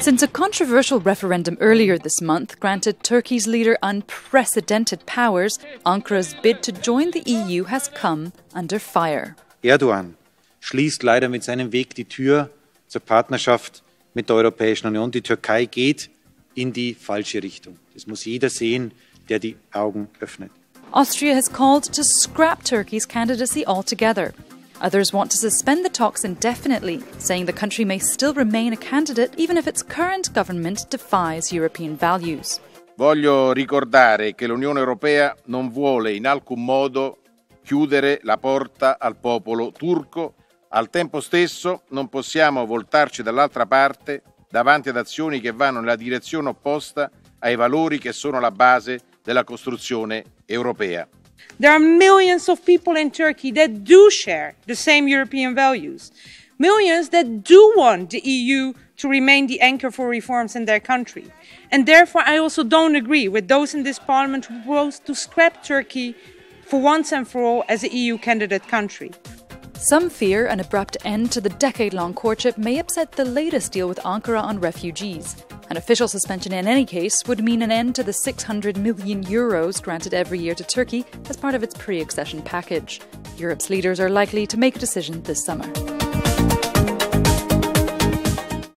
Since a controversial referendum earlier this month granted Turkey's leader unprecedented powers, Ankara's bid to join the EU has come under fire. Erdogan schließt leider mit seinem Weg die Tür zur Partnerschaft mit der Europäischen Union. Die Türkei geht in die falsche Richtung. Das muss jeder sehen, der die Augen öffnet. Austria has called to scrap Turkey's candidacy altogether. Others want to suspend the talks indefinitely, saying the country may still remain a candidate even if its current government defies European values. Voglio ricordare che l'Unione Europea non vuole in alcun modo chiudere la porta al popolo turco. Al tempo stesso non possiamo voltarci dall'altra parte davanti ad azioni che vanno nella direzione opposta ai valori che sono la base della costruzione europea. There are millions of people in Turkey that do share the same European values, millions that do want the EU to remain the anchor for reforms in their country. And therefore I also don't agree with those in this parliament who propose to scrap Turkey for once and for all as an EU candidate country. Some fear an abrupt end to the decade-long courtship may upset the latest deal with Ankara on refugees. An official suspension in any case would mean an end to the €600 million granted every year to Turkey as part of its pre-accession package. Europe's leaders are likely to make a decision this summer.